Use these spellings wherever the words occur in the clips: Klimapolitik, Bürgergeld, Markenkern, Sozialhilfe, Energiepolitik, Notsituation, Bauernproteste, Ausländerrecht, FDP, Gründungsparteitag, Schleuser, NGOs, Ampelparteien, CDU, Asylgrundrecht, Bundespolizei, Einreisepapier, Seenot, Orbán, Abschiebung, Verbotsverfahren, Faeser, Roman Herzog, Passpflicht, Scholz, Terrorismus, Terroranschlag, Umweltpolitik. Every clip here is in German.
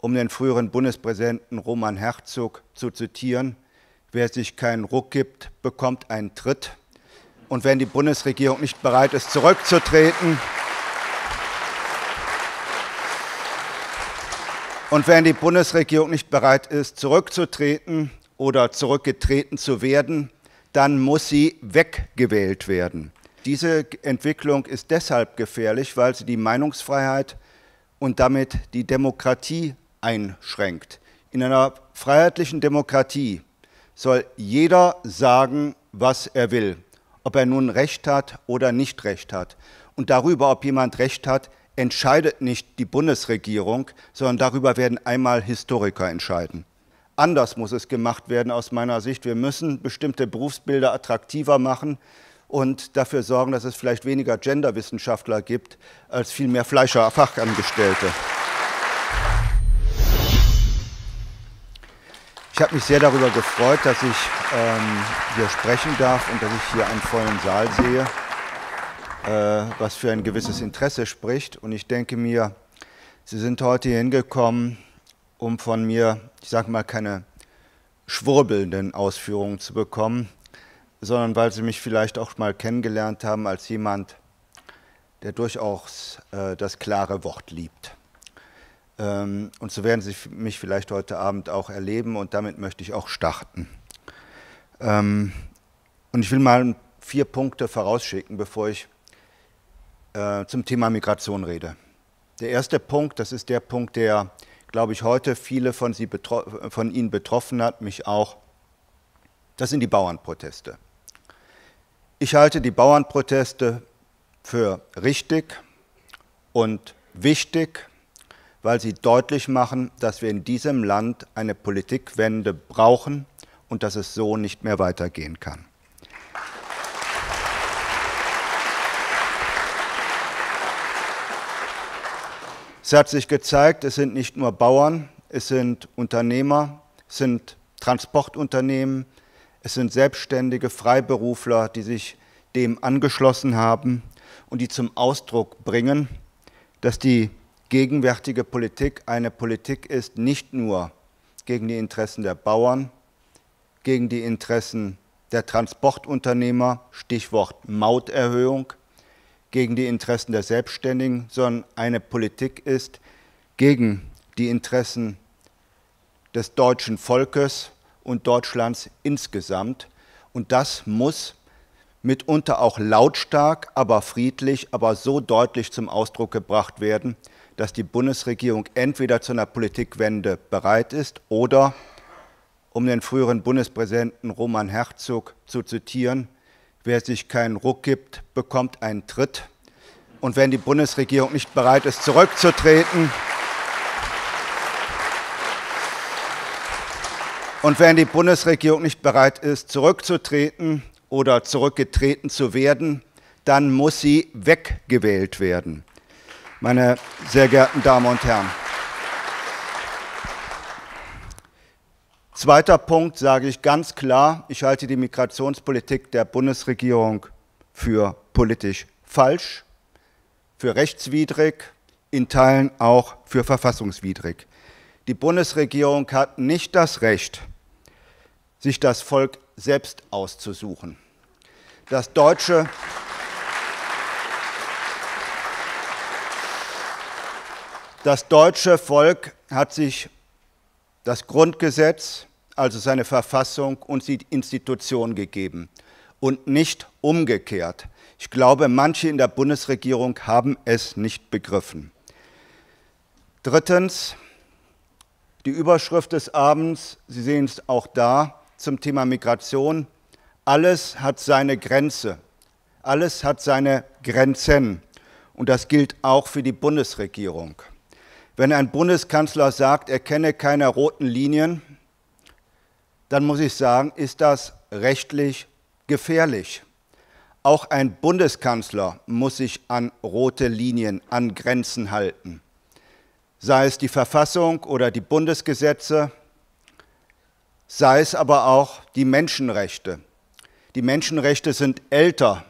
um den früheren Bundespräsidenten Roman Herzog zu zitieren, wer sich keinen Ruck gibt, bekommt einen Tritt. Und wenn die Bundesregierung nicht bereit ist, zurückzutreten, oder zurückgetreten zu werden, dann muss sie weggewählt werden. Diese Entwicklung ist deshalb gefährlich, weil sie die Meinungsfreiheit und damit die Demokratie einschränkt. In einer freiheitlichen Demokratie soll jeder sagen, was er will, ob er nun Recht hat oder nicht Recht hat. Und darüber, ob jemand Recht hat, entscheidet nicht die Bundesregierung, sondern darüber werden einmal Historiker entscheiden. Anders muss es gemacht werden aus meiner Sicht. Wir müssen bestimmte Berufsbilder attraktiver machen und dafür sorgen, dass es vielleicht weniger Genderwissenschaftler gibt, als viel mehr Fleischerfachangestellte. Ich habe mich sehr darüber gefreut, dass ich hier sprechen darf und dass ich hier einen vollen Saal sehe, was für ein gewisses Interesse spricht. Und ich denke mir, Sie sind heute hier hingekommen, um von mir, ich sage mal, keine schwurbelnden Ausführungen zu bekommen, sondern weil Sie mich vielleicht auch mal kennengelernt haben als jemand, der durchaus das klare Wort liebt. Und so werden Sie mich vielleicht heute Abend auch erleben und damit möchte ich auch starten. Und ich will mal 4 Punkte vorausschicken, bevor ich zum Thema Migration rede. Der erste Punkt, das ist der Punkt, der, glaube ich, heute viele von Ihnen betroffen hat, mich auch, das sind die Bauernproteste. Ich halte die Bauernproteste für richtig und wichtig, weil sie deutlich machen, dass wir in diesem Land eine Politikwende brauchen und dass es so nicht mehr weitergehen kann. Es hat sich gezeigt, es sind nicht nur Bauern, es sind Unternehmer, es sind Transportunternehmen, es sind selbstständige Freiberufler, die sich dem angeschlossen haben und die zum Ausdruck bringen, dass die gegenwärtige Politik eine Politik ist, nicht nur gegen die Interessen der Bauern, gegen die Interessen der Transportunternehmer, Stichwort Mauterhöhung, gegen die Interessen der Selbstständigen, sondern eine Politik ist gegen die Interessen des deutschen Volkes und Deutschlands insgesamt. Und das muss mitunter auch lautstark, aber friedlich, aber so deutlich zum Ausdruck gebracht werden, dass die Bundesregierung entweder zu einer Politikwende bereit ist oder, um den früheren Bundespräsidenten Roman Herzog zu zitieren, wer sich keinen Ruck gibt, bekommt einen Tritt. Und wenn die Bundesregierung nicht bereit ist, zurückzutreten, oder zurückgetreten zu werden, dann muss sie weggewählt werden. Meine sehr geehrten Damen und Herren. Zweiter Punkt sage ich ganz klar, ich halte die Migrationspolitik der Bundesregierung für politisch falsch, für rechtswidrig, in Teilen auch für verfassungswidrig. Die Bundesregierung hat nicht das Recht, sich das Volk selbst auszusuchen. Das deutsche Volk hat sich das Grundgesetz, also seine Verfassung und die Institution gegeben und nicht umgekehrt. Ich glaube, manche in der Bundesregierung haben es nicht begriffen. Drittens, die Überschrift des Abends, Sie sehen es auch da, zum Thema Migration. Alles hat seine Grenze. Alles hat seine Grenzen. Und das gilt auch für die Bundesregierung. Wenn ein Bundeskanzler sagt, er kenne keine roten Linien, dann muss ich sagen, ist das rechtlich gefährlich. Auch ein Bundeskanzler muss sich an rote Linien, an Grenzen halten. Sei es die Verfassung oder die Bundesgesetze, sei es aber auch die Menschenrechte. Die Menschenrechte sind älter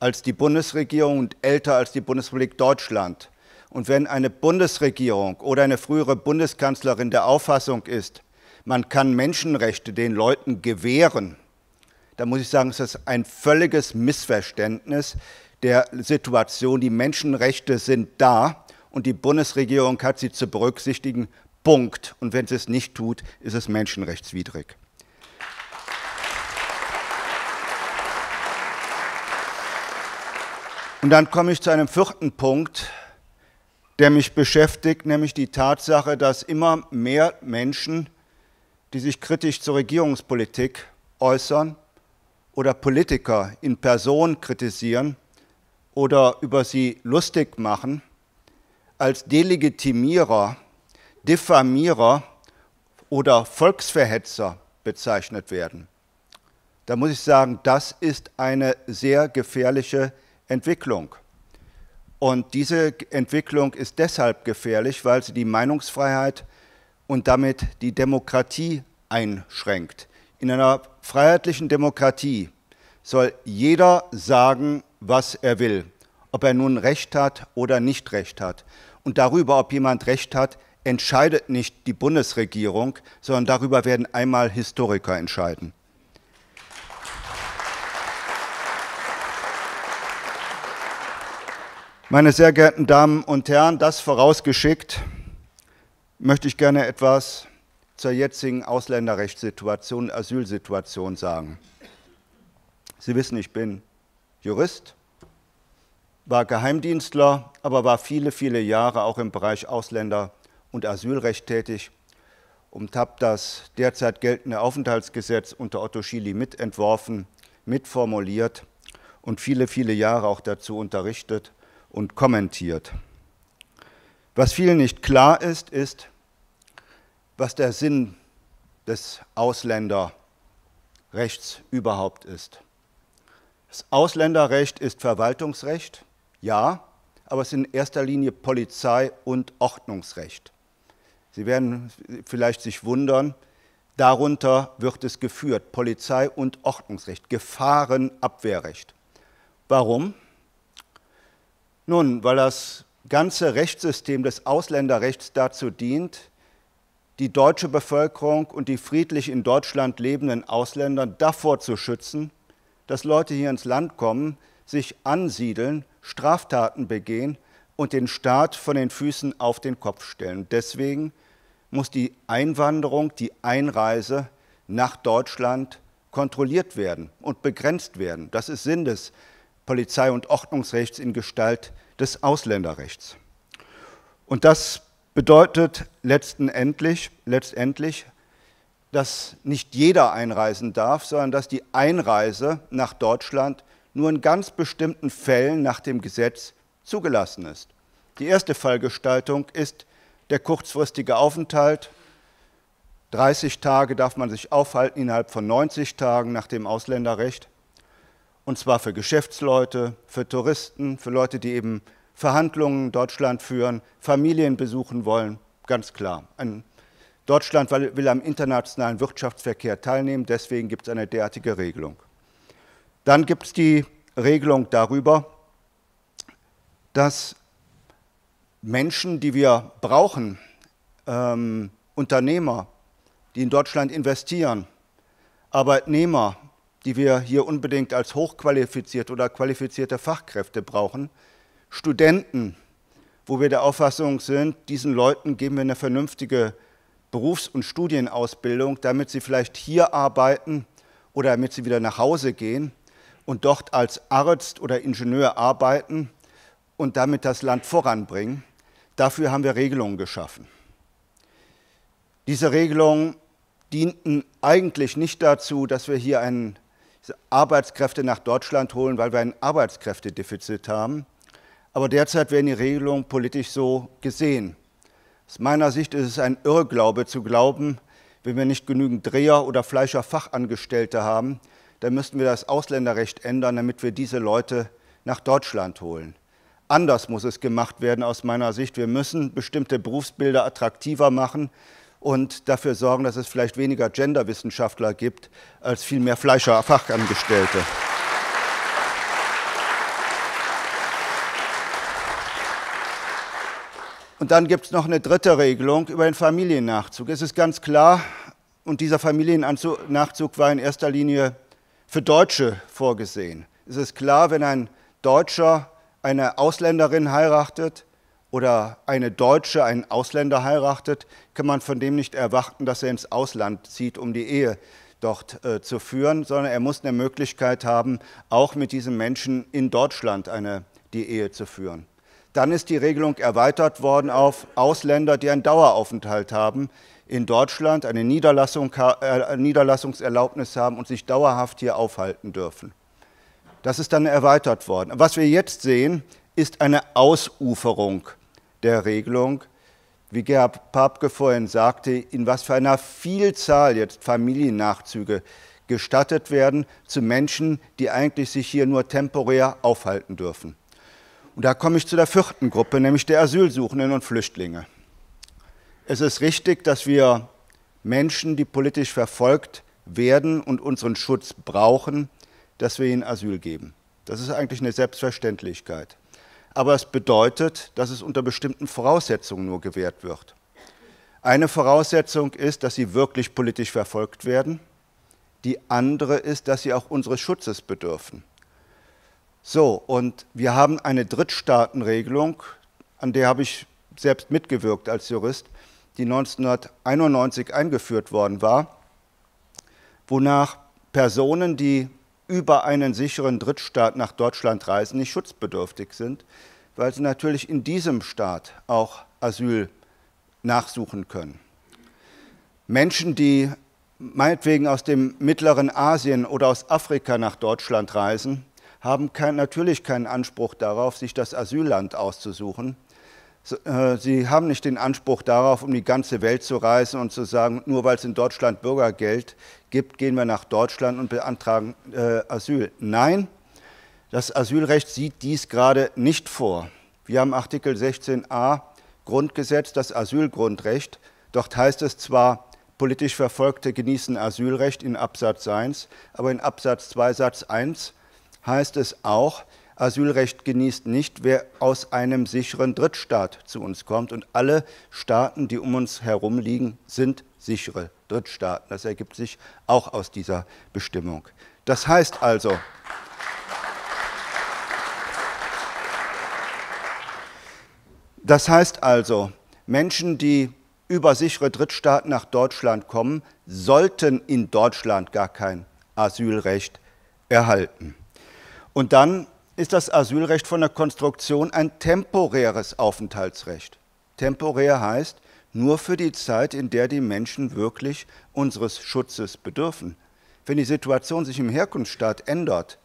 als die Bundesregierung und älter als die Bundesrepublik Deutschland. Und wenn eine Bundesregierung oder eine frühere Bundeskanzlerin der Auffassung ist, man kann Menschenrechte den Leuten gewähren, dann muss ich sagen, es ist ein völliges Missverständnis der Situation. Die Menschenrechte sind da und die Bundesregierung hat sie zu berücksichtigen. Punkt. Und wenn sie es nicht tut, ist es menschenrechtswidrig. Und dann komme ich zu einem vierten Punkt, der mich beschäftigt, nämlich die Tatsache, dass immer mehr Menschen, die sich kritisch zur Regierungspolitik äußern oder Politiker in Person kritisieren oder über sie lustig machen, als Delegitimierer, Diffamierer oder Volksverhetzer bezeichnet werden. Da muss ich sagen, das ist eine sehr gefährliche Entwicklung. Und diese Entwicklung ist deshalb gefährlich, weil sie die Meinungsfreiheit und damit die Demokratie einschränkt. In einer freiheitlichen Demokratie soll jeder sagen, was er will, ob er nun Recht hat oder nicht Recht hat. Und darüber, ob jemand Recht hat, entscheidet nicht die Bundesregierung, sondern darüber werden einmal Historiker entscheiden. Meine sehr geehrten Damen und Herren, das vorausgeschickt, möchte ich gerne etwas zur jetzigen Ausländerrechtssituation, Asylsituation sagen. Sie wissen, ich bin Jurist, war Geheimdienstler, aber war viele, viele Jahre auch im Bereich Ausländer- und Asylrecht tätig und habe das derzeit geltende Aufenthaltsgesetz unter Otto Schily mitentworfen, mitformuliert und viele, viele Jahre auch dazu unterrichtet und kommentiert. Was vielen nicht klar ist, ist, was der Sinn des Ausländerrechts überhaupt ist. Das Ausländerrecht ist Verwaltungsrecht, ja, aber es ist in erster Linie Polizei- und Ordnungsrecht. Sie werden vielleicht sich wundern, darunter wird es geführt, Polizei- und Ordnungsrecht, Gefahrenabwehrrecht. Warum? Nun, weil das ganze Rechtssystem des Ausländerrechts dazu dient, die deutsche Bevölkerung und die friedlich in Deutschland lebenden Ausländer davor zu schützen, dass Leute hier ins Land kommen, sich ansiedeln, Straftaten begehen und den Staat von den Füßen auf den Kopf stellen. Deswegen muss die Einwanderung, die Einreise nach Deutschland kontrolliert werden und begrenzt werden. Das ist Sinn des Polizei- und Ordnungsrechts in Gestalt des Ausländerrechts. Und das bedeutet letztendlich, dass nicht jeder einreisen darf, sondern dass die Einreise nach Deutschland nur in ganz bestimmten Fällen nach dem Gesetz zugelassen ist. Die erste Fallgestaltung ist der kurzfristige Aufenthalt. 30 Tage darf man sich aufhalten innerhalb von 90 Tagen nach dem Ausländerrecht. Und zwar für Geschäftsleute, für Touristen, für Leute, die eben Verhandlungen in Deutschland führen, Familien besuchen wollen, ganz klar. Deutschland will am internationalen Wirtschaftsverkehr teilnehmen, deswegen gibt es eine derartige Regelung. Dann gibt es die Regelung darüber, dass Menschen, die wir brauchen, Unternehmer, die in Deutschland investieren, Arbeitnehmer, die wir hier unbedingt als hochqualifizierte oder qualifizierte Fachkräfte brauchen, Studenten, wo wir der Auffassung sind, diesen Leuten geben wir eine vernünftige Berufs- und Studienausbildung, damit sie vielleicht hier arbeiten oder damit sie wieder nach Hause gehen und dort als Arzt oder Ingenieur arbeiten und damit das Land voranbringen. Dafür haben wir Regelungen geschaffen. Diese Regelungen dienten eigentlich nicht dazu, dass wir hier einen Arbeitskräfte nach Deutschland holen, weil wir ein Arbeitskräftedefizit haben. Aber derzeit werden die Regelungen politisch so gesehen. Aus meiner Sicht ist es ein Irrglaube zu glauben, wenn wir nicht genügend Dreher oder Fleischerfachangestellte haben, dann müssten wir das Ausländerrecht ändern, damit wir diese Leute nach Deutschland holen. Anders muss es gemacht werden aus meiner Sicht. Wir müssen bestimmte Berufsbilder attraktiver machen und dafür sorgen, dass es vielleicht weniger Genderwissenschaftler gibt, als viel mehr Fleischerfachangestellte. Und dann gibt es noch eine dritte Regelung über den Familiennachzug. Es ist ganz klar, und dieser Familiennachzug war in erster Linie für Deutsche vorgesehen. Es ist klar, wenn ein Deutscher eine Ausländerin heiratet oder eine Deutsche einen Ausländer heiratet, kann man von dem nicht erwarten, dass er ins Ausland zieht, um die Ehe dort zu führen, sondern er muss eine Möglichkeit haben, auch mit diesem Menschen in Deutschland die Ehe zu führen. Dann ist die Regelung erweitert worden auf Ausländer, die einen Daueraufenthalt haben in Deutschland, eine Niederlassungserlaubnis haben und sich dauerhaft hier aufhalten dürfen. Das ist dann erweitert worden. Was wir jetzt sehen, ist eine Ausuferung der Regelung. Wie Gerhard Papke vorhin sagte, in was für einer Vielzahl jetzt Familiennachzüge gestattet werden zu Menschen, die eigentlich sich hier nur temporär aufhalten dürfen. Und da komme ich zu der vierten Gruppe, nämlich der Asylsuchenden und Flüchtlinge. Es ist richtig, dass wir Menschen, die politisch verfolgt werden und unseren Schutz brauchen, dass wir ihnen Asyl geben. Das ist eigentlich eine Selbstverständlichkeit. Aber es bedeutet, dass es unter bestimmten Voraussetzungen nur gewährt wird. Eine Voraussetzung ist, dass sie wirklich politisch verfolgt werden. Die andere ist, dass sie auch unseres Schutzes bedürfen. So, und wir haben eine Drittstaatenregelung, an der habe ich selbst mitgewirkt als Jurist, die 1991 eingeführt worden war, wonach Personen, die über einen sicheren Drittstaat nach Deutschland reisen, nicht schutzbedürftig sind, weil sie natürlich in diesem Staat auch Asyl nachsuchen können. Menschen, die meinetwegen aus dem mittleren Asien oder aus Afrika nach Deutschland reisen, haben natürlich keinen Anspruch darauf, sich das Asylland auszusuchen. Sie haben nicht den Anspruch darauf, um die ganze Welt zu reisen und zu sagen, nur weil es in Deutschland Bürgergeld gibt, gehen wir nach Deutschland und beantragen Asyl. Nein, das Asylrecht sieht dies gerade nicht vor. Wir haben Artikel 16a Grundgesetz, das Asylgrundrecht. Dort heißt es zwar, politisch Verfolgte genießen Asylrecht in Absatz 1, aber in Absatz 2 Satz 1 heißt es auch, Asylrecht genießt nicht, wer aus einem sicheren Drittstaat zu uns kommt. Und alle Staaten, die um uns herum liegen, sind sichere Drittstaaten. Das ergibt sich auch aus dieser Bestimmung. Das heißt also, Menschen, die über sichere Drittstaaten nach Deutschland kommen, sollten in Deutschland gar kein Asylrecht erhalten. Und dann ist das Asylrecht von der Konstruktion ein temporäres Aufenthaltsrecht. Temporär heißt, nur für die Zeit, in der die Menschen wirklich unseres Schutzes bedürfen. Wenn die Situation sich im Herkunftsstaat ändert,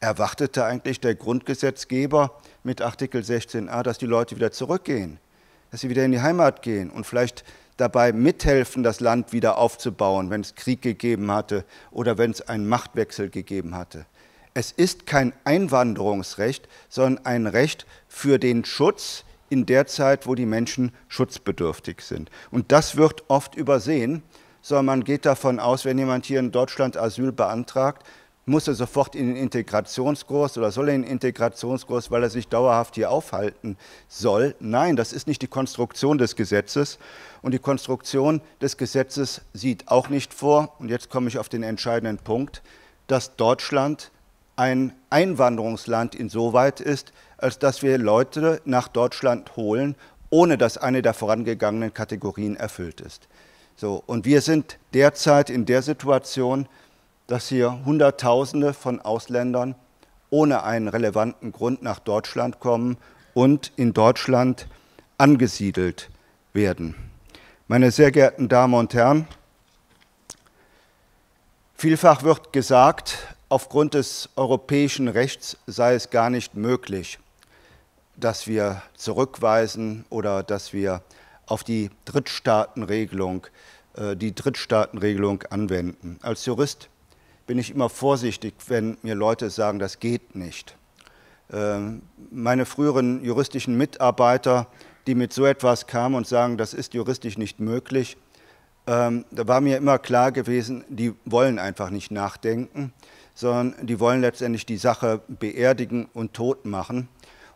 erwartete eigentlich der Grundgesetzgeber mit Artikel 16a, dass die Leute wieder zurückgehen, dass sie wieder in die Heimat gehen und vielleicht dabei mithelfen, das Land wieder aufzubauen, wenn es Krieg gegeben hatte oder wenn es einen Machtwechsel gegeben hatte. Es ist kein Einwanderungsrecht, sondern ein Recht für den Schutz in der Zeit, wo die Menschen schutzbedürftig sind. Und das wird oft übersehen, sondern man geht davon aus, wenn jemand hier in Deutschland Asyl beantragt, muss er sofort in den Integrationskurs oder soll er in den Integrationskurs, weil er sich dauerhaft hier aufhalten soll. Nein, das ist nicht die Konstruktion des Gesetzes. Und die Konstruktion des Gesetzes sieht auch nicht vor, und jetzt komme ich auf den entscheidenden Punkt, dass Deutschland ein Einwanderungsland insoweit ist, als dass wir Leute nach Deutschland holen, ohne dass eine der vorangegangenen Kategorien erfüllt ist. So, und wir sind derzeit in der Situation, dass hier Hunderttausende von Ausländern ohne einen relevanten Grund nach Deutschland kommen und in Deutschland angesiedelt werden. Meine sehr geehrten Damen und Herren, vielfach wird gesagt, aufgrund des europäischen Rechts sei es gar nicht möglich, dass wir zurückweisen oder dass wir auf die Drittstaatenregelung anwenden. Als Jurist bin ich immer vorsichtig, wenn mir Leute sagen, das geht nicht. Meine früheren juristischen Mitarbeiter, die mit so etwas kamen und sagen, das ist juristisch nicht möglich, da war mir immer klar gewesen, die wollen einfach nicht nachdenken, sondern die wollen letztendlich die Sache beerdigen und tot machen.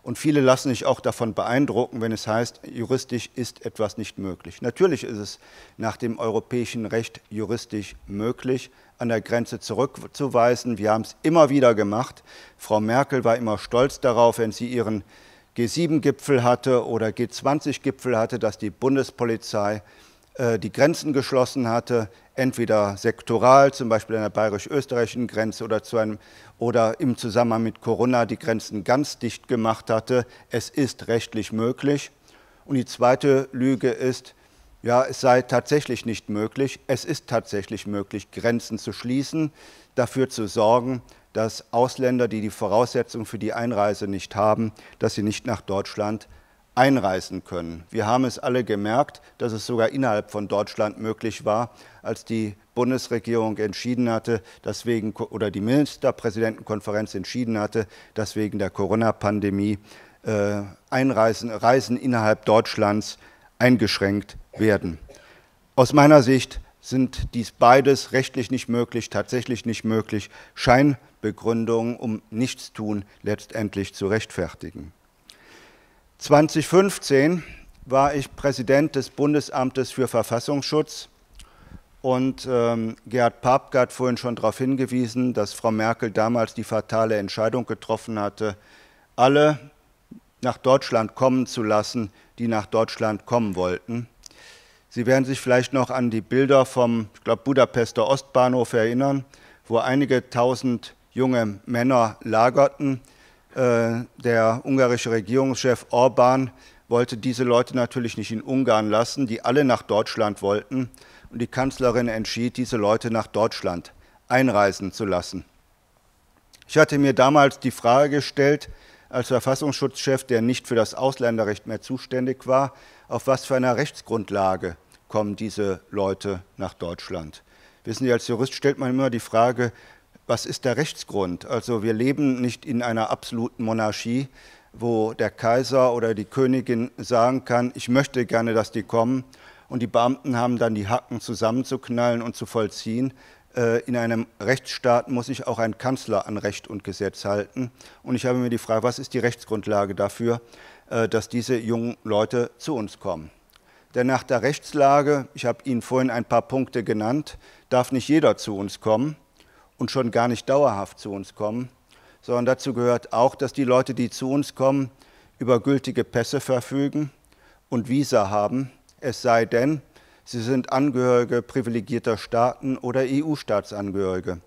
Und viele lassen sich auch davon beeindrucken, wenn es heißt, juristisch ist etwas nicht möglich. Natürlich ist es nach dem europäischen Recht juristisch möglich, an der Grenze zurückzuweisen. Wir haben es immer wieder gemacht. Frau Merkel war immer stolz darauf, wenn sie ihren G7-Gipfel hatte oder G20-Gipfel hatte, dass die Bundespolizei die Grenzen geschlossen hatte, entweder sektoral, zum Beispiel an der bayerisch-österreichischen Grenze oder im Zusammenhang mit Corona die Grenzen ganz dicht gemacht hatte. Es ist rechtlich möglich. Und die zweite Lüge ist, ja, es sei tatsächlich nicht möglich. Es ist tatsächlich möglich, Grenzen zu schließen, dafür zu sorgen, dass Ausländer, die die Voraussetzungen für die Einreise nicht haben, dass sie nicht nach Deutschland einreisen können. Wir haben es alle gemerkt, dass es sogar innerhalb von Deutschland möglich war, als die Bundesregierung entschieden hatte, dass wegen, oder die Ministerpräsidentenkonferenz entschieden hatte, dass wegen der Corona-Pandemie Reisen innerhalb Deutschlands eingeschränkt werden. Aus meiner Sicht sind dies beides rechtlich nicht möglich, tatsächlich nicht möglich, Scheinbegründungen, um Nichtstun letztendlich zu rechtfertigen. 2015 war ich Präsident des Bundesamtes für Verfassungsschutz und Gerhard Papke hat vorhin schon darauf hingewiesen, dass Frau Merkel damals die fatale Entscheidung getroffen hatte, alle nach Deutschland kommen zu lassen, die nach Deutschland kommen wollten. Sie werden sich vielleicht noch an die Bilder vom, ich glaube, Budapester Ostbahnhof erinnern, wo einige tausend junge Männer lagerten. Der ungarische Regierungschef Orbán wollte diese Leute natürlich nicht in Ungarn lassen, die alle nach Deutschland wollten. Und die Kanzlerin entschied, diese Leute nach Deutschland einreisen zu lassen. Ich hatte mir damals die Frage gestellt, als Verfassungsschutzchef, der nicht für das Ausländerrecht mehr zuständig war, auf was für einer Rechtsgrundlage kommen diese Leute nach Deutschland. Wissen Sie, als Jurist stellt man immer die Frage, was ist der Rechtsgrund? Also wir leben nicht in einer absoluten Monarchie, wo der Kaiser oder die Königin sagen kann, ich möchte gerne, dass die kommen. Und die Beamten haben dann die Hacken zusammenzuknallen und zu vollziehen. In einem Rechtsstaat muss sich auch ein Kanzler an Recht und Gesetz halten. Und ich habe mir die Frage, was ist die Rechtsgrundlage dafür, dass diese jungen Leute zu uns kommen? Denn nach der Rechtslage, ich habe Ihnen vorhin ein paar Punkte genannt, darf nicht jeder zu uns kommen. Und schon gar nicht dauerhaft zu uns kommen, sondern dazu gehört auch, dass die Leute, die zu uns kommen, über gültige Pässe verfügen und Visa haben, es sei denn, sie sind Angehörige privilegierter Staaten oder EU-Staatsangehörige.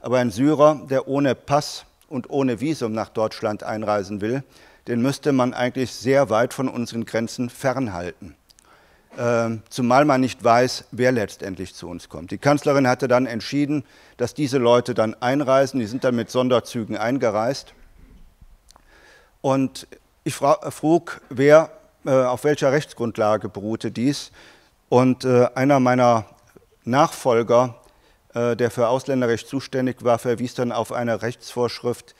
Aber ein Syrer, der ohne Pass und ohne Visum nach Deutschland einreisen will, den müsste man eigentlich sehr weit von unseren Grenzen fernhalten. Zumal man nicht weiß, wer letztendlich zu uns kommt. Die Kanzlerin hatte dann entschieden, dass diese Leute dann einreisen. Die sind dann mit Sonderzügen eingereist. Und ich frug, wer, auf welcher Rechtsgrundlage beruhte dies. Und einer meiner Nachfolger, der für Ausländerrecht zuständig war, verwies dann auf eine Rechtsvorschrift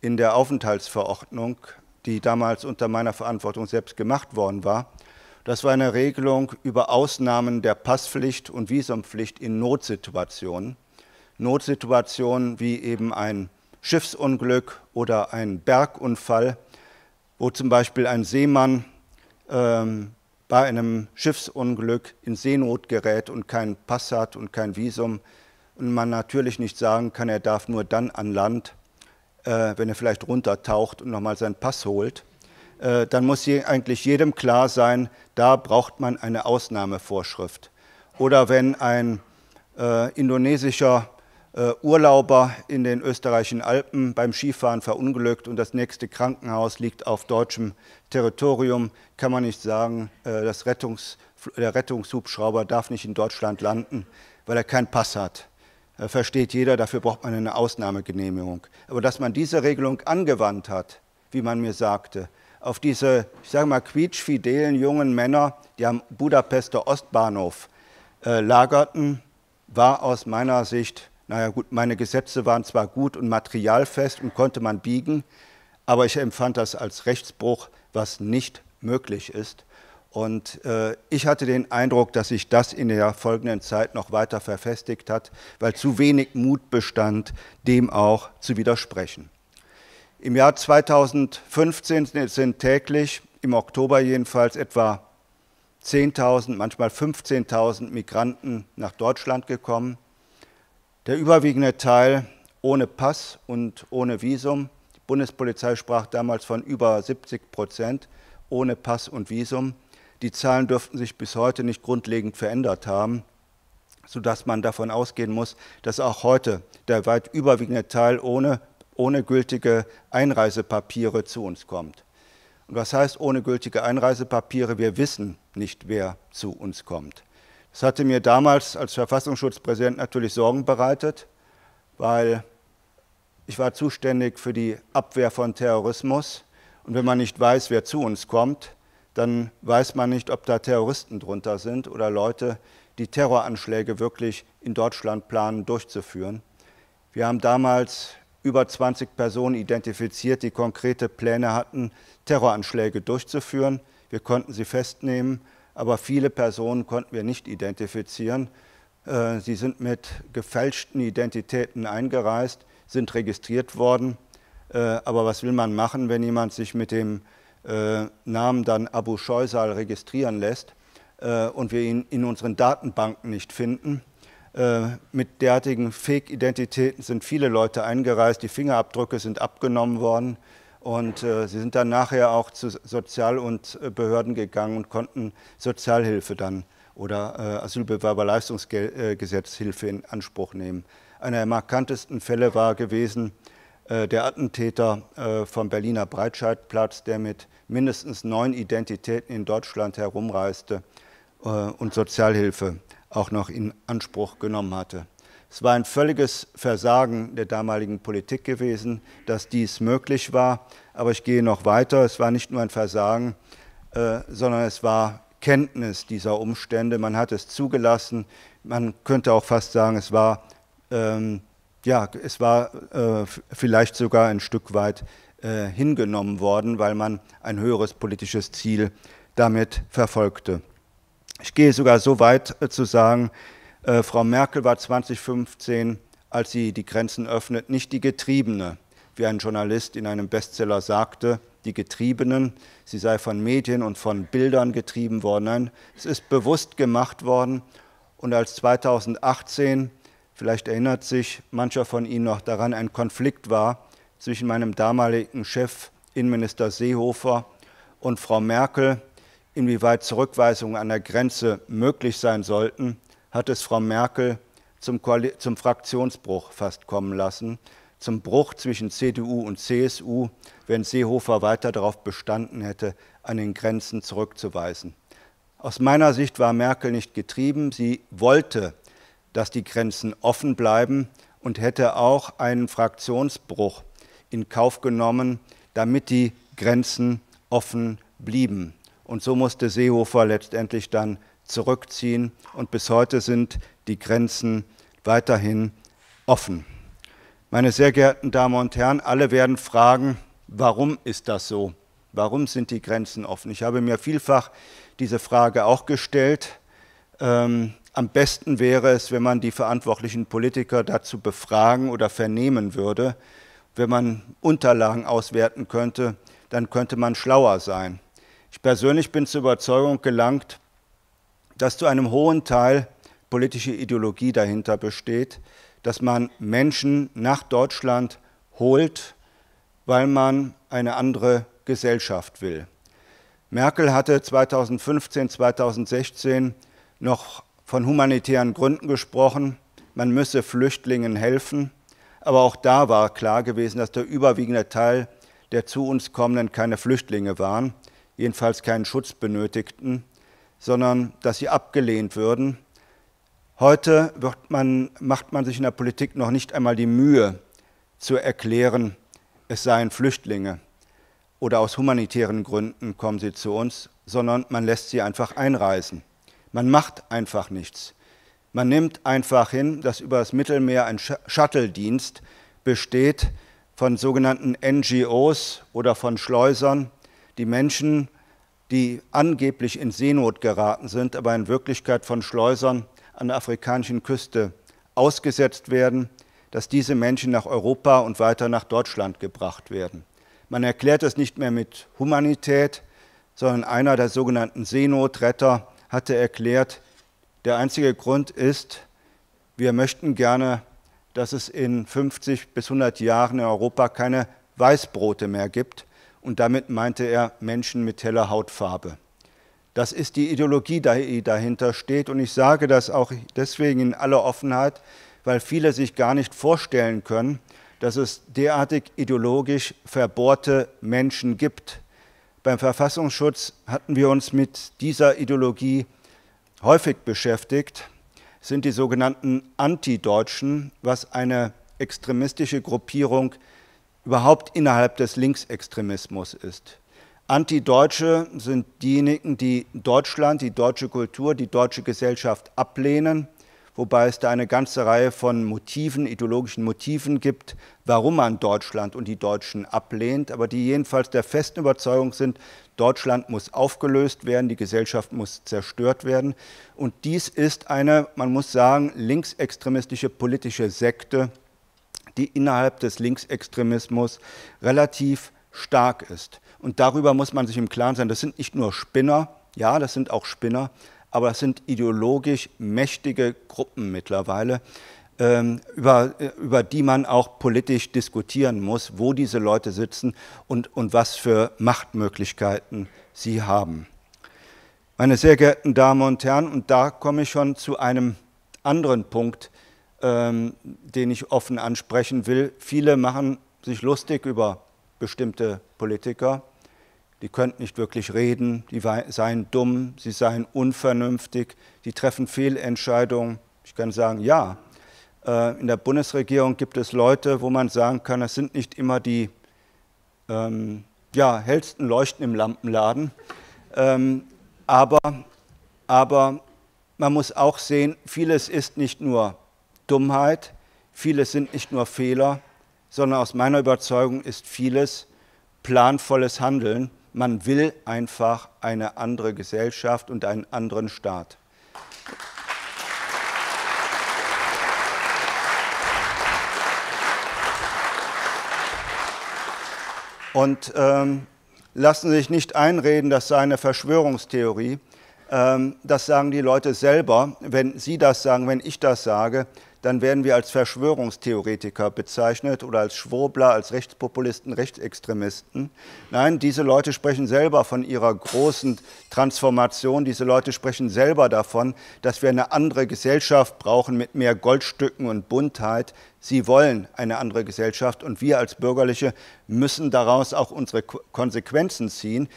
in der Aufenthaltsverordnung, die damals unter meiner Verantwortung selbst gemacht worden war. Das war eine Regelung über Ausnahmen der Passpflicht und Visumpflicht in Notsituationen. Notsituationen wie eben ein Schiffsunglück oder ein Bergunfall, wo zum Beispiel ein Seemann bei einem Schiffsunglück in Seenot gerät und keinen Pass hat und kein Visum und man natürlich nicht sagen kann, er darf nur dann an Land, wenn er vielleicht runtertaucht und nochmal seinen Pass holt. Dann muss eigentlich jedem klar sein, da braucht man eine Ausnahmevorschrift. Oder wenn ein indonesischer Urlauber in den österreichischen Alpen beim Skifahren verunglückt und das nächste Krankenhaus liegt auf deutschem Territorium, kann man nicht sagen, der Rettungshubschrauber darf nicht in Deutschland landen, weil er keinen Pass hat. Versteht jeder, dafür braucht man eine Ausnahmegenehmigung. Aber dass man diese Regelung angewandt hat, wie man mir sagte, auf diese, ich sage mal, quietschfidelen jungen Männer, die am Budapester Ostbahnhof lagerten, war aus meiner Sicht, naja gut, meine Gesetze waren zwar gut und materialfest und konnte man biegen, aber ich empfand das als Rechtsbruch, was nicht möglich ist. Und ich hatte den Eindruck, dass sich das in der folgenden Zeit noch weiter verfestigt hat, weil zu wenig Mut bestand, dem auch zu widersprechen. Im Jahr 2015 sind täglich, im Oktober jedenfalls, etwa 10.000, manchmal 15.000 Migranten nach Deutschland gekommen. Der überwiegende Teil ohne Pass und ohne Visum. Die Bundespolizei sprach damals von über 70% ohne Pass und Visum. Die Zahlen dürften sich bis heute nicht grundlegend verändert haben, sodass man davon ausgehen muss, dass auch heute der weit überwiegende Teil ohne gültige Einreisepapiere zu uns kommt. Und was heißt ohne gültige Einreisepapiere? Wir wissen nicht, wer zu uns kommt. Das hatte mir damals als Verfassungsschutzpräsident natürlich Sorgen bereitet, weil ich war zuständig für die Abwehr von Terrorismus. Und wenn man nicht weiß, wer zu uns kommt, dann weiß man nicht, ob da Terroristen drunter sind oder Leute, die Terroranschläge wirklich in Deutschland planen, durchzuführen. Wir haben damals über 20 Personen identifiziert, die konkrete Pläne hatten, Terroranschläge durchzuführen. Wir konnten sie festnehmen, aber viele Personen konnten wir nicht identifizieren. Sie sind mit gefälschten Identitäten eingereist, sind registriert worden. Aber was will man machen, wenn jemand sich mit dem Namen dann Abu Scheusal registrieren lässt und wir ihn in unseren Datenbanken nicht finden? Mit derartigen Fake-Identitäten sind viele Leute eingereist, die Fingerabdrücke sind abgenommen worden und sie sind dann nachher auch zu Sozial- und Behörden gegangen und konnten Sozialhilfe dann oder Asylbewerberleistungsgesetzhilfe in Anspruch nehmen. Einer der markantesten Fälle war gewesen der Attentäter vom Berliner Breitscheidplatz, der mit mindestens 9 Identitäten in Deutschland herumreiste und Sozialhilfe auch noch in Anspruch genommen hatte. Es war ein völliges Versagen der damaligen Politik gewesen, dass dies möglich war. Aber ich gehe noch weiter. Es war nicht nur ein Versagen, sondern es war Kenntnis dieser Umstände. Man hat es zugelassen. Man könnte auch fast sagen, es war, vielleicht sogar ein Stück weit hingenommen worden, weil man ein höheres politisches Ziel damit verfolgte. Ich gehe sogar so weit zu sagen, Frau Merkel war 2015, als sie die Grenzen öffnet, nicht die Getriebene, wie ein Journalist in einem Bestseller sagte, die Getriebenen, sie sei von Medien und von Bildern getrieben worden. Nein, es ist bewusst gemacht worden. Und als 2018, vielleicht erinnert sich mancher von Ihnen noch daran, ein Konflikt war zwischen meinem damaligen Chef, Innenminister Seehofer, und Frau Merkel, inwieweit Zurückweisungen an der Grenze möglich sein sollten, hat es Frau Merkel zum Fraktionsbruch fast kommen lassen, zum Bruch zwischen CDU und CSU, wenn Seehofer weiter darauf bestanden hätte, an den Grenzen zurückzuweisen. Aus meiner Sicht war Merkel nicht getrieben, sie wollte, dass die Grenzen offen bleiben und hätte auch einen Fraktionsbruch in Kauf genommen, damit die Grenzen offen blieben. Und so musste Seehofer letztendlich dann zurückziehen. Und bis heute sind die Grenzen weiterhin offen. Meine sehr geehrten Damen und Herren, alle werden fragen, warum ist das so? Warum sind die Grenzen offen? Ich habe mir vielfach diese Frage auch gestellt. Am besten wäre es, wenn man die verantwortlichen Politiker dazu befragen oder vernehmen würde. Wenn man Unterlagen auswerten könnte, dann könnte man schlauer sein. Ich persönlich bin zur Überzeugung gelangt, dass zu einem hohen Teil politische Ideologie dahinter besteht, dass man Menschen nach Deutschland holt, weil man eine andere Gesellschaft will. Merkel hatte 2015, 2016 noch von humanitären Gründen gesprochen, man müsse Flüchtlingen helfen, aber auch da war klar gewesen, dass der überwiegende Teil der zu uns kommenden keine Flüchtlinge waren, jedenfalls keinen Schutz benötigten, sondern dass sie abgelehnt würden. Heute macht man sich in der Politik noch nicht einmal die Mühe zu erklären, es seien Flüchtlinge oder aus humanitären Gründen kommen sie zu uns, sondern man lässt sie einfach einreisen. Man macht einfach nichts. Man nimmt einfach hin, dass über das Mittelmeer ein Shuttle-Dienst besteht von sogenannten NGOs oder von Schleusern, die Menschen, die angeblich in Seenot geraten sind, aber in Wirklichkeit von Schleusern an der afrikanischen Küste ausgesetzt werden, dass diese Menschen nach Europa und weiter nach Deutschland gebracht werden. Man erklärt es nicht mehr mit Humanität, sondern einer der sogenannten Seenotretter hatte erklärt, der einzige Grund ist, wir möchten gerne, dass es in 50 bis 100 Jahren in Europa keine Weißbrote mehr gibt. Und damit meinte er Menschen mit heller Hautfarbe. Das ist die Ideologie, die dahinter steht. Und ich sage das auch deswegen in aller Offenheit, weil viele sich gar nicht vorstellen können, dass es derartig ideologisch verbohrte Menschen gibt. Beim Verfassungsschutz hatten wir uns mit dieser Ideologie häufig beschäftigt, sind die sogenannten Antideutschen, was eine extremistische Gruppierung überhaupt innerhalb des Linksextremismus ist. Antideutsche sind diejenigen, die Deutschland, die deutsche Kultur, die deutsche Gesellschaft ablehnen, wobei es da eine ganze Reihe von Motiven, ideologischen Motiven gibt, warum man Deutschland und die Deutschen ablehnt, aber die jedenfalls der festen Überzeugung sind, Deutschland muss aufgelöst werden, die Gesellschaft muss zerstört werden. Und dies ist eine, man muss sagen, linksextremistische politische Sekte, die innerhalb des Linksextremismus relativ stark ist. Und darüber muss man sich im Klaren sein, das sind nicht nur Spinner, ja, das sind auch Spinner, aber das sind ideologisch mächtige Gruppen mittlerweile, über die man auch politisch diskutieren muss, wo diese Leute sitzen und was für Machtmöglichkeiten sie haben. Meine sehr geehrten Damen und Herren, und da komme ich schon zu einem anderen Punkt, den ich offen ansprechen will. Viele machen sich lustig über bestimmte Politiker. Die könnten nicht wirklich reden, die seien dumm, sie seien unvernünftig, die treffen Fehlentscheidungen. Ich kann sagen, ja, in der Bundesregierung gibt es Leute, wo man sagen kann, das sind nicht immer die hellsten Leuchten im Lampenladen. Aber man muss auch sehen, vieles ist nicht nur Dummheit, vieles sind nicht nur Fehler, sondern aus meiner Überzeugung ist vieles planvolles Handeln. Man will einfach eine andere Gesellschaft und einen anderen Staat. Und lassen Sie sich nicht einreden, das sei eine Verschwörungstheorie. Das sagen die Leute selber. Wenn Sie das sagen, wenn ich das sage, dann werden wir als Verschwörungstheoretiker bezeichnet oder als Schwurbler, als Rechtspopulisten, Rechtsextremisten. Nein, diese Leute sprechen selber von ihrer großen Transformation. Diese Leute sprechen selber davon, dass wir eine andere Gesellschaft brauchen mit mehr Goldstücken und Buntheit. Sie wollen eine andere Gesellschaft und wir als Bürgerliche müssen daraus auch unsere Konsequenzen ziehen,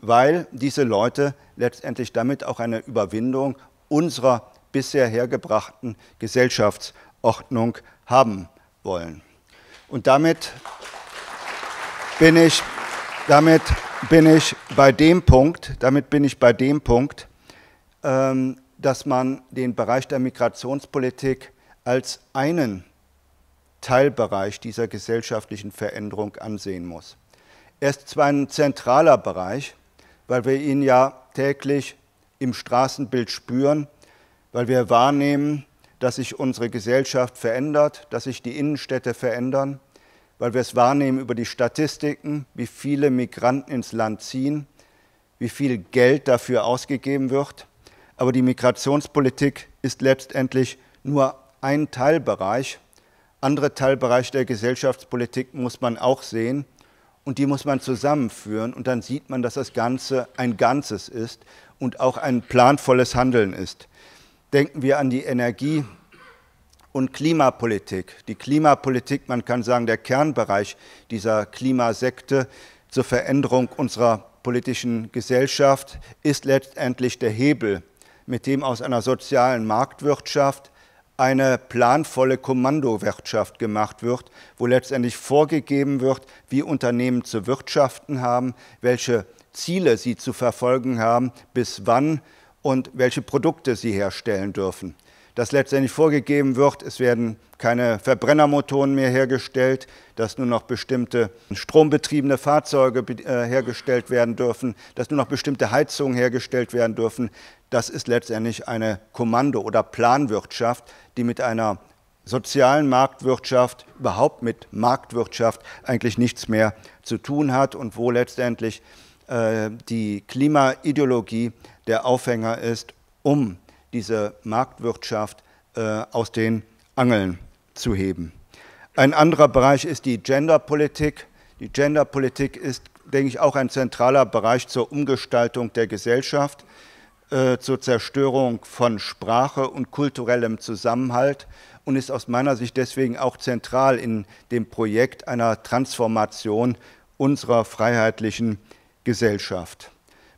weil diese Leute letztendlich damit auch eine Überwindung unserer bisher hergebrachten Gesellschaftsordnung haben wollen. Und damit bin ich bei dem Punkt, dass man den Bereich der Migrationspolitik als einen Teilbereich dieser gesellschaftlichen Veränderung ansehen muss. Er ist zwar ein zentraler Bereich, weil wir ihn ja täglich im Straßenbild spüren, weil wir wahrnehmen, dass sich unsere Gesellschaft verändert, dass sich die Innenstädte verändern, weil wir es wahrnehmen über die Statistiken, wie viele Migranten ins Land ziehen, wie viel Geld dafür ausgegeben wird. Aber die Migrationspolitik ist letztendlich nur ein Teilbereich. Andere Teilbereiche der Gesellschaftspolitik muss man auch sehen und die muss man zusammenführen. Und dann sieht man, dass das Ganze ein Ganzes ist und auch ein planvolles Handeln ist. Denken wir an die Energie- und Klimapolitik. Die Klimapolitik, man kann sagen, der Kernbereich dieser Klimasekte zur Veränderung unserer politischen Gesellschaft ist letztendlich der Hebel, mit dem aus einer sozialen Marktwirtschaft eine planvolle Kommandowirtschaft gemacht wird, wo letztendlich vorgegeben wird, wie Unternehmen zu wirtschaften haben, welche Ziele sie zu verfolgen haben, bis wann und welche Produkte sie herstellen dürfen. Dass letztendlich vorgegeben wird, es werden keine Verbrennermotoren mehr hergestellt, dass nur noch bestimmte strombetriebene Fahrzeuge hergestellt werden dürfen, dass nur noch bestimmte Heizungen hergestellt werden dürfen. Das ist letztendlich eine Kommando- oder Planwirtschaft, die mit einer sozialen Marktwirtschaft, überhaupt mit Marktwirtschaft eigentlich nichts mehr zu tun hat und wo letztendlich die Klimaideologie der Aufhänger ist, um diese Marktwirtschaft aus den Angeln zu heben. Ein anderer Bereich ist die Genderpolitik. Die Genderpolitik ist, denke ich, auch ein zentraler Bereich zur Umgestaltung der Gesellschaft, zur Zerstörung von Sprache und kulturellem Zusammenhalt und ist aus meiner Sicht deswegen auch zentral in dem Projekt einer Transformation unserer freiheitlichen Gesellschaft.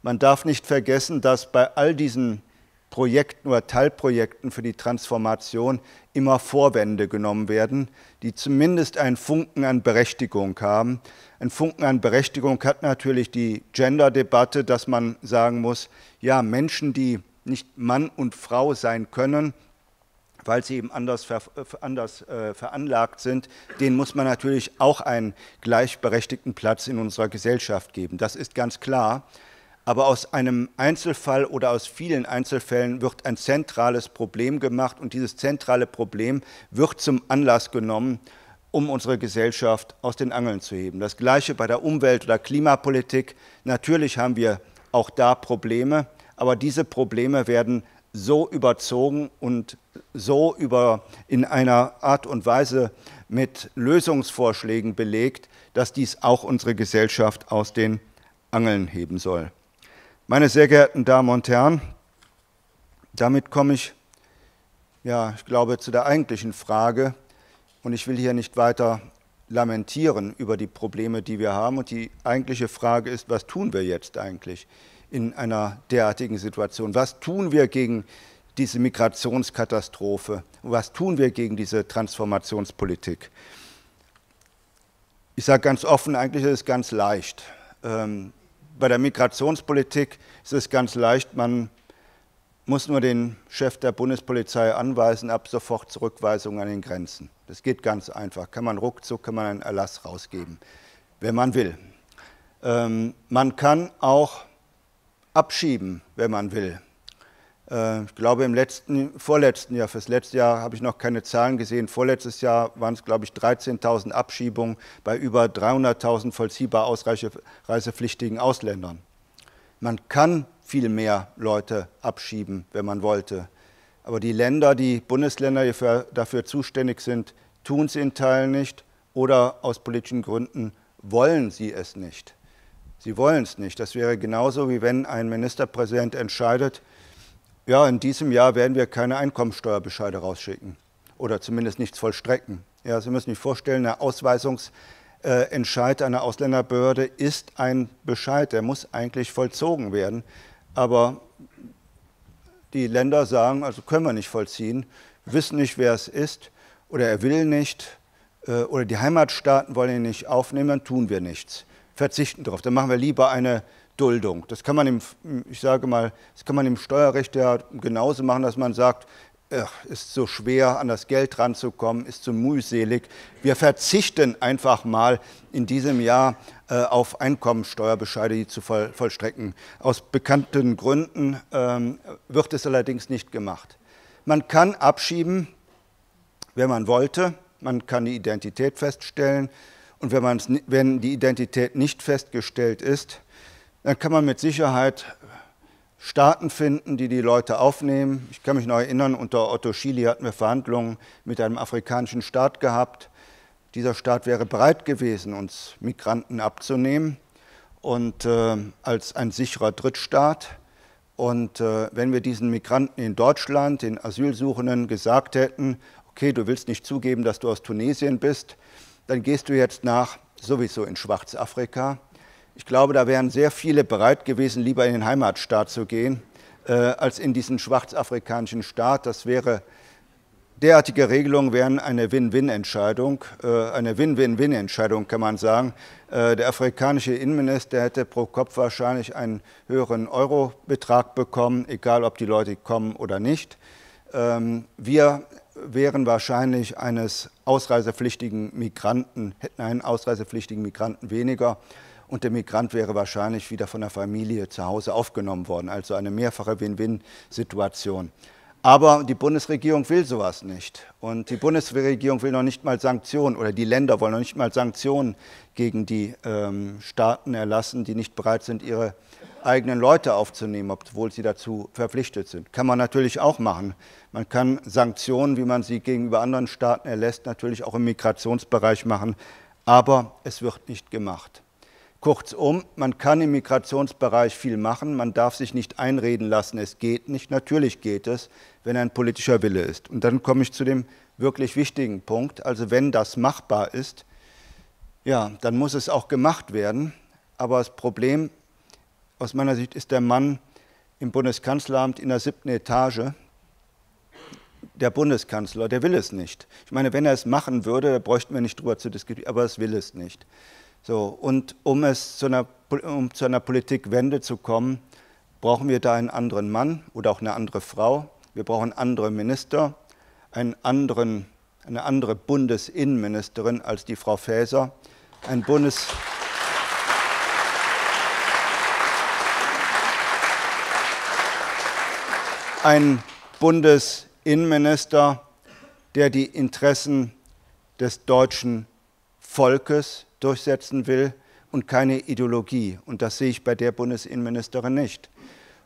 Man darf nicht vergessen, dass bei all diesen Projekten oder Teilprojekten für die Transformation immer Vorwände genommen werden, die zumindest einen Funken an Berechtigung haben. Ein Funken an Berechtigung hat natürlich die Gender-Debatte, dass man sagen muss, ja, Menschen, die nicht Mann und Frau sein können, weil sie eben anders veranlagt sind, denen muss man natürlich auch einen gleichberechtigten Platz in unserer Gesellschaft geben. Das ist ganz klar. Aber aus einem Einzelfall oder aus vielen Einzelfällen wird ein zentrales Problem gemacht und dieses zentrale Problem wird zum Anlass genommen, um unsere Gesellschaft aus den Angeln zu heben. Das Gleiche bei der Umwelt- oder Klimapolitik. Natürlich haben wir auch da Probleme, aber diese Probleme werden so überzogen und so in einer Art und Weise mit Lösungsvorschlägen belegt, dass dies auch unsere Gesellschaft aus den Angeln heben soll. Meine sehr geehrten Damen und Herren, damit komme ich, ja, ich glaube, zu der eigentlichen Frage. Und ich will hier nicht weiter lamentieren über die Probleme, die wir haben. Und die eigentliche Frage ist, was tun wir jetzt eigentlich in einer derartigen Situation? Was tun wir gegen diese Migrationskatastrophe? Und was tun wir gegen diese Transformationspolitik? Ich sage ganz offen, eigentlich ist es ganz leicht. Bei der Migrationspolitik ist es ganz leicht, man muss nur den Chef der Bundespolizei anweisen, ab sofort Zurückweisung an den Grenzen. Das geht ganz einfach, kann man ruckzuck, kann man einen Erlass rausgeben, wenn man will. Man kann auch abschieben, wenn man will. Ich glaube, vorletzten Jahr, fürs letzte Jahr habe ich noch keine Zahlen gesehen. Vorletztes Jahr waren es, glaube ich, 13.000 Abschiebungen bei über 300.000 vollziehbar ausreisepflichtigen Ausländern. Man kann viel mehr Leute abschieben, wenn man wollte. Aber die Länder, die Bundesländer, die dafür zuständig sind, tun es in Teilen nicht oder aus politischen Gründen wollen sie es nicht. Sie wollen es nicht. Das wäre genauso, wie wenn ein Ministerpräsident entscheidet, ja, in diesem Jahr werden wir keine Einkommensteuerbescheide rausschicken oder zumindest nichts vollstrecken. Ja, Sie müssen sich vorstellen, der Ausweisungsentscheid einer Ausländerbehörde ist ein Bescheid, der muss eigentlich vollzogen werden. Aber die Länder sagen, also können wir nicht vollziehen, wissen nicht, wer es ist oder er will nicht oder die Heimatstaaten wollen ihn nicht aufnehmen, dann tun wir nichts, verzichten darauf, dann machen wir lieber eine Duldung. Das kann man im Steuerrecht ja genauso machen, dass man sagt, ist so schwer, an das Geld ranzukommen, ist so mühselig. Wir verzichten einfach mal in diesem Jahr auf Einkommensteuerbescheide, die zu vollstrecken. Aus bekannten Gründen wird es allerdings nicht gemacht. Man kann abschieben, wenn man wollte. Man kann die Identität feststellen. Und wenn die Identität nicht festgestellt ist, dann kann man mit Sicherheit Staaten finden, die die Leute aufnehmen. Ich kann mich noch erinnern, unter Otto Schily hatten wir Verhandlungen mit einem afrikanischen Staat gehabt. Dieser Staat wäre bereit gewesen, uns Migranten abzunehmen und als ein sicherer Drittstaat. Und wenn wir diesen Migranten in Deutschland, den Asylsuchenden, gesagt hätten, okay, du willst nicht zugeben, dass du aus Tunesien bist, dann gehst du jetzt nach sowieso in Schwarzafrika. Ich glaube, da wären sehr viele bereit gewesen, lieber in den Heimatstaat zu gehen, als in diesen schwarzafrikanischen Staat. Derartige Regelungen wären eine Win-Win-Entscheidung, eine Win-Win-Win-Entscheidung kann man sagen. Der afrikanische Innenminister hätte pro Kopf wahrscheinlich einen höheren Eurobetrag bekommen, egal ob die Leute kommen oder nicht. Wir wären wahrscheinlich hätten einen ausreisepflichtigen Migranten weniger. Und der Migrant wäre wahrscheinlich wieder von der Familie zu Hause aufgenommen worden. Also eine mehrfache Win-Win-Situation. Aber die Bundesregierung will sowas nicht. Und die Bundesregierung will noch nicht mal Sanktionen, oder die Länder wollen noch nicht mal Sanktionen gegen die Staaten erlassen, die nicht bereit sind, ihre eigenen Leute aufzunehmen, obwohl sie dazu verpflichtet sind. Kann man natürlich auch machen. Man kann Sanktionen, wie man sie gegenüber anderen Staaten erlässt, natürlich auch im Migrationsbereich machen, aber es wird nicht gemacht. Kurzum, man kann im Migrationsbereich viel machen, man darf sich nicht einreden lassen, es geht nicht. Natürlich geht es, wenn ein politischer Wille ist. Und dann komme ich zu dem wirklich wichtigen Punkt, also wenn das machbar ist, ja, dann muss es auch gemacht werden, aber das Problem aus meiner Sicht ist der Mann im Bundeskanzleramt in der 7. Etage, der Bundeskanzler, der will es nicht. Ich meine, wenn er es machen würde, da bräuchten wir nicht drüber zu diskutieren, aber es will es nicht. So, und um zu einer Politikwende zu kommen, brauchen wir da einen anderen Mann oder auch eine andere Frau. Wir brauchen andere Minister, eine andere Bundesinnenministerin als die Frau Faeser, ein Bundesinnenminister, der die Interessen des deutschen Volkes durchsetzen will und keine Ideologie. Und das sehe ich bei der Bundesinnenministerin nicht.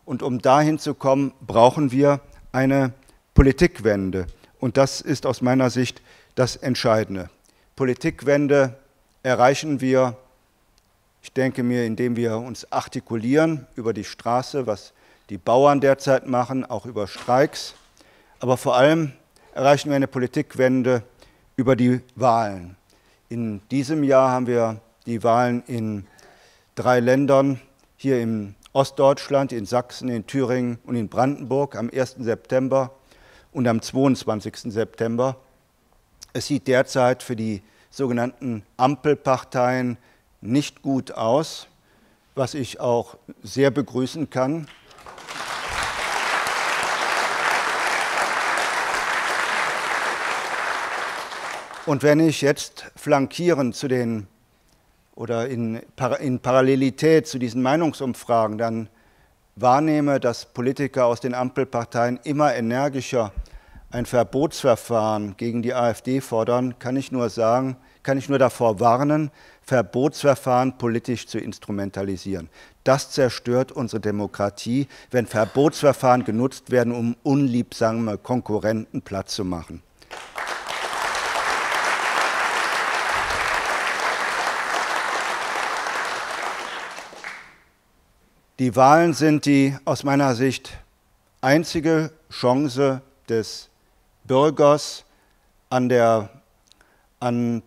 Und um dahin zu kommen, brauchen wir eine Politikwende. Und das ist aus meiner Sicht das Entscheidende. Politikwende erreichen wir, ich denke mir, indem wir uns artikulieren über die Straße, was die Bauern derzeit machen, auch über Streiks. Aber vor allem erreichen wir eine Politikwende über die Wahlen. In diesem Jahr haben wir die Wahlen in 3 Ländern, hier in Ostdeutschland, in Sachsen, in Thüringen und in Brandenburg am 1. September und am 22. September. Es sieht derzeit für die sogenannten Ampelparteien nicht gut aus, was ich auch sehr begrüßen kann. Und wenn ich jetzt flankierend zu den oder in Parallelität zu diesen Meinungsumfragen dann wahrnehme, dass Politiker aus den Ampelparteien immer energischer ein Verbotsverfahren gegen die AfD fordern, kann ich nur davor warnen, Verbotsverfahren politisch zu instrumentalisieren. Das zerstört unsere Demokratie, wenn Verbotsverfahren genutzt werden, um unliebsame Konkurrenten Platz zu machen. Die Wahlen sind die aus meiner Sicht einzige Chance des Bürgers an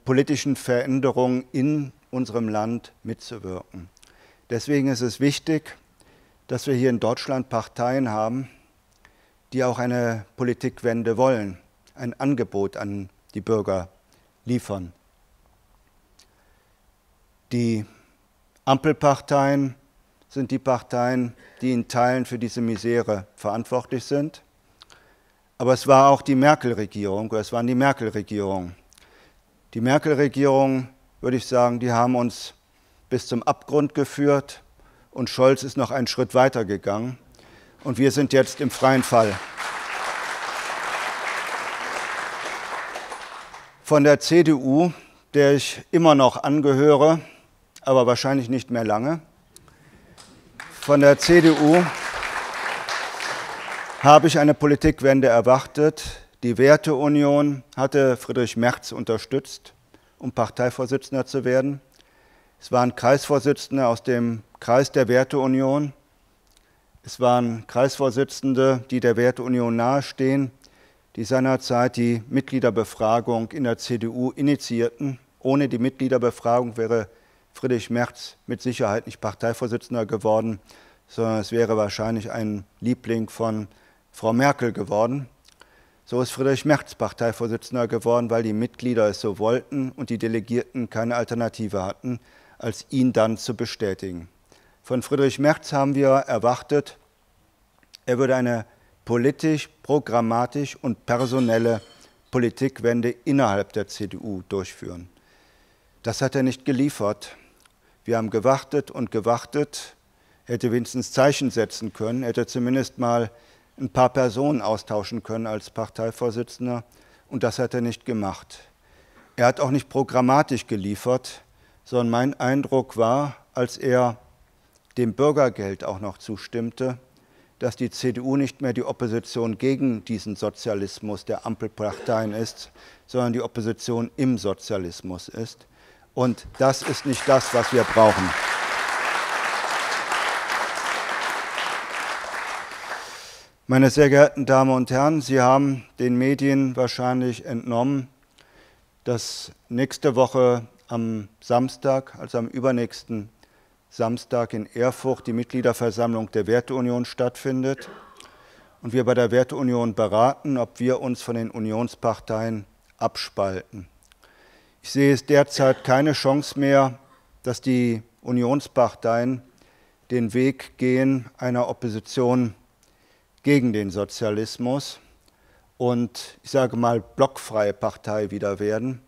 politischen Veränderungen in unserem Land mitzuwirken. Deswegen ist es wichtig, dass wir hier in Deutschland Parteien haben, die auch eine Politikwende wollen, ein Angebot an die Bürger liefern. Die Ampelparteien sind die Parteien, die in Teilen für diese Misere verantwortlich sind. Aber es war auch die Merkel-Regierung, oder es waren die Merkel-Regierung. Die Merkel-Regierung, würde ich sagen, die haben uns bis zum Abgrund geführt und Scholz ist noch einen Schritt weiter gegangen. Und wir sind jetzt im freien Fall. Von der CDU, der ich immer noch angehöre, aber wahrscheinlich nicht mehr lange, von der CDU habe ich eine Politikwende erwartet. Die Werteunion hatte Friedrich Merz unterstützt, um Parteivorsitzender zu werden. Es waren Kreisvorsitzende aus dem Kreis der Werteunion. Es waren Kreisvorsitzende, die der Werteunion nahestehen, die seinerzeit die Mitgliederbefragung in der CDU initiierten. Ohne die Mitgliederbefragung wäre Friedrich Merz mit Sicherheit nicht Parteivorsitzender geworden, sondern es wäre wahrscheinlich ein Liebling von Frau Merkel geworden. So ist Friedrich Merz Parteivorsitzender geworden, weil die Mitglieder es so wollten und die Delegierten keine Alternative hatten, als ihn dann zu bestätigen. Von Friedrich Merz haben wir erwartet, er würde eine politisch, programmatisch und personelle Politikwende innerhalb der CDU durchführen. Das hat er nicht geliefert. Wir haben gewartet und gewartet, er hätte wenigstens Zeichen setzen können, hätte zumindest mal ein paar Personen austauschen können als Parteivorsitzender, und das hat er nicht gemacht. Er hat auch nicht programmatisch geliefert, sondern mein Eindruck war, als er dem Bürgergeld auch noch zustimmte, dass die CDU nicht mehr die Opposition gegen diesen Sozialismus der Ampelparteien ist, sondern die Opposition im Sozialismus ist. Und das ist nicht das, was wir brauchen. Meine sehr geehrten Damen und Herren, Sie haben den Medien wahrscheinlich entnommen, dass nächste Woche am Samstag, also am übernächsten Samstag in Erfurt, die Mitgliederversammlung der Werteunion stattfindet und wir bei der Werteunion beraten, ob wir uns von den Unionsparteien abspalten. Ich sehe es derzeit keine Chance mehr, dass die Unionsparteien den Weg gehen einer Opposition gegen den Sozialismus und, ich sage mal, blockfreie Partei wieder werden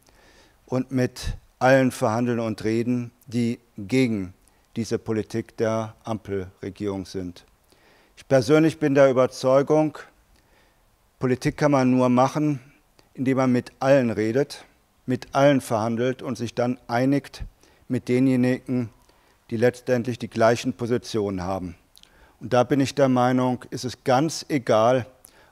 und mit allen verhandeln und reden, die gegen diese Politik der Ampelregierung sind. Ich persönlich bin der Überzeugung, Politik kann man nur machen, indem man mit allen redet, mit allen verhandelt und sich dann einigt mit denjenigen, die letztendlich die gleichen Positionen haben. Und da bin ich der Meinung, ist es ganz egal,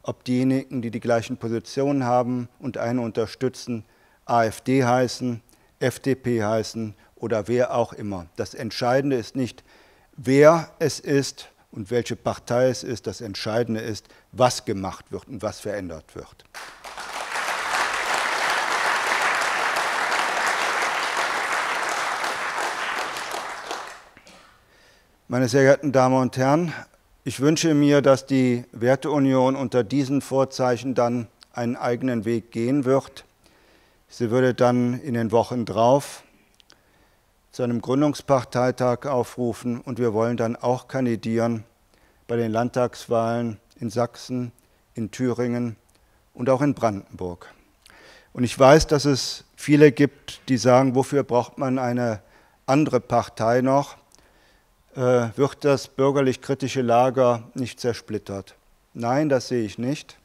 ob diejenigen, die die gleichen Positionen haben und einen unterstützen, AfD heißen, FDP heißen oder wer auch immer. Das Entscheidende ist nicht, wer es ist und welche Partei es ist. Das Entscheidende ist, was gemacht wird und was verändert wird. Meine sehr geehrten Damen und Herren, ich wünsche mir, dass die Werteunion unter diesen Vorzeichen dann einen eigenen Weg gehen wird. Sie würde dann in den Wochen drauf zu einem Gründungsparteitag aufrufen und wir wollen dann auch kandidieren bei den Landtagswahlen in Sachsen, in Thüringen und auch in Brandenburg. Und ich weiß, dass es viele gibt, die sagen, wofür braucht man eine andere Partei noch? Wird das bürgerlich-kritische Lager nicht zersplittert? Nein, das sehe ich nicht.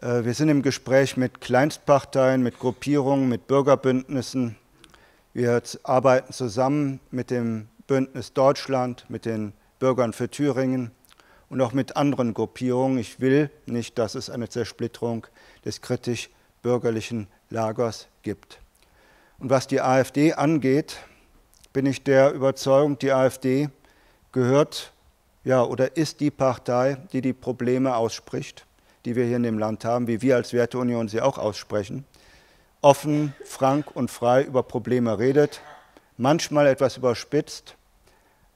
Wir sind im Gespräch mit Kleinstparteien, mit Gruppierungen, mit Bürgerbündnissen. Wir arbeiten zusammen mit dem Bündnis Deutschland, mit den Bürgern für Thüringen und auch mit anderen Gruppierungen. Ich will nicht, dass es eine Zersplitterung des kritisch-bürgerlichen Lagers gibt. Und was die AfD angeht, bin ich der Überzeugung, die AfD gehört, ja, oder ist die Partei, die die Probleme ausspricht, die wir hier in dem Land haben, wie wir als Werteunion sie auch aussprechen, offen, frank und frei über Probleme redet, manchmal etwas überspitzt,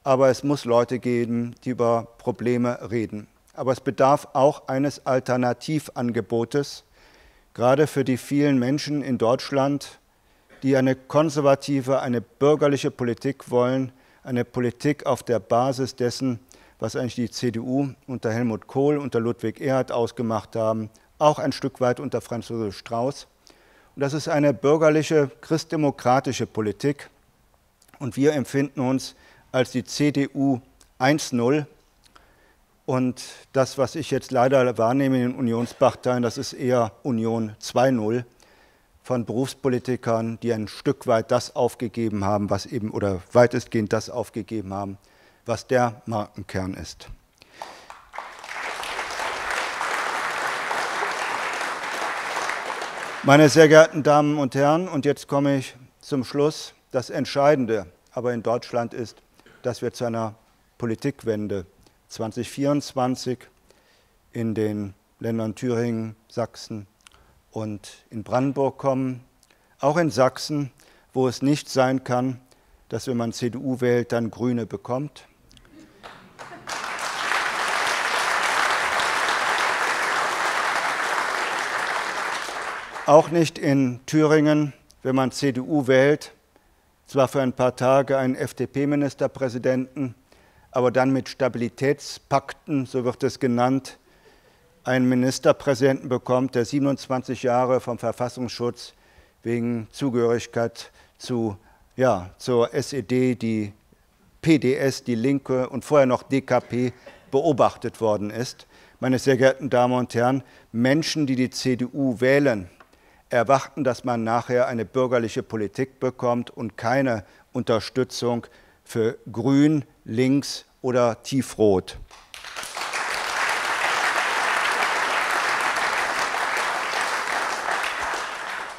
aber es muss Leute geben, die über Probleme reden. Aber es bedarf auch eines Alternativangebotes, gerade für die vielen Menschen in Deutschland, die eine konservative, eine bürgerliche Politik wollen, eine Politik auf der Basis dessen, was eigentlich die CDU unter Helmut Kohl, unter Ludwig Erhard ausgemacht haben, auch ein Stück weit unter Franz Josef Strauß. Und das ist eine bürgerliche, christdemokratische Politik. Und wir empfinden uns als die CDU 1.0. Und das, was ich jetzt leider wahrnehme in den Unionsparteien, das ist eher Union 2.0 von Berufspolitikern, die ein Stück weit das aufgegeben haben, was eben, oder weitestgehend das aufgegeben haben, was der Markenkern ist. Meine sehr geehrten Damen und Herren, und jetzt komme ich zum Schluss. Das Entscheidende aber in Deutschland ist, dass wir zu einer Politikwende 2024 in den Ländern Thüringen, Sachsen und in Brandenburg kommen, auch in Sachsen, wo es nicht sein kann, dass wenn man CDU wählt, dann Grüne bekommt. Auch nicht in Thüringen, wenn man CDU wählt, zwar für ein paar Tage einen FDP-Ministerpräsidenten, aber dann mit Stabilitätspakten, so wird es genannt, einen Ministerpräsidenten bekommt, der 27 Jahre vom Verfassungsschutz wegen Zugehörigkeit zur SED, die PDS, die Linke und vorher noch DKP beobachtet worden ist. meine sehr geehrten Damen und Herren, Menschen, die die CDU wählen, erwarten, dass man nachher eine bürgerliche Politik bekommt und keine Unterstützung für Grün, Links oder Tiefrot.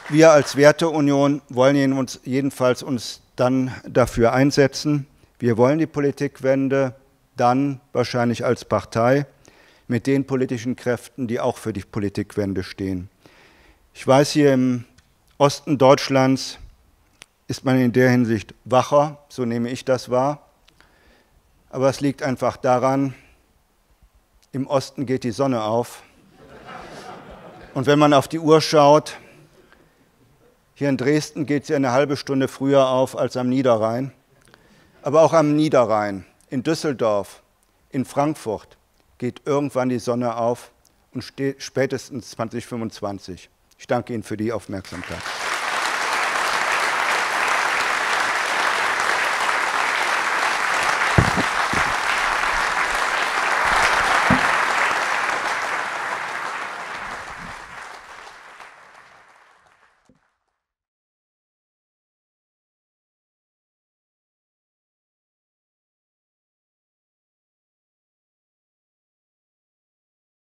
Wir als Werteunion wollen uns jedenfalls dann dafür einsetzen. Wir wollen die Politikwende dann wahrscheinlich als Partei mit den politischen Kräften, die auch für die Politikwende stehen. Ich weiß, hier im Osten Deutschlands ist man in der Hinsicht wacher, so nehme ich das wahr. Aber es liegt einfach daran, im Osten geht die Sonne auf. Und wenn man auf die Uhr schaut, hier in Dresden geht sie eine halbe Stunde früher auf als am Niederrhein. Aber auch am Niederrhein, in Düsseldorf, in Frankfurt geht irgendwann die Sonne auf und spätestens 2025. Ich danke Ihnen für die Aufmerksamkeit.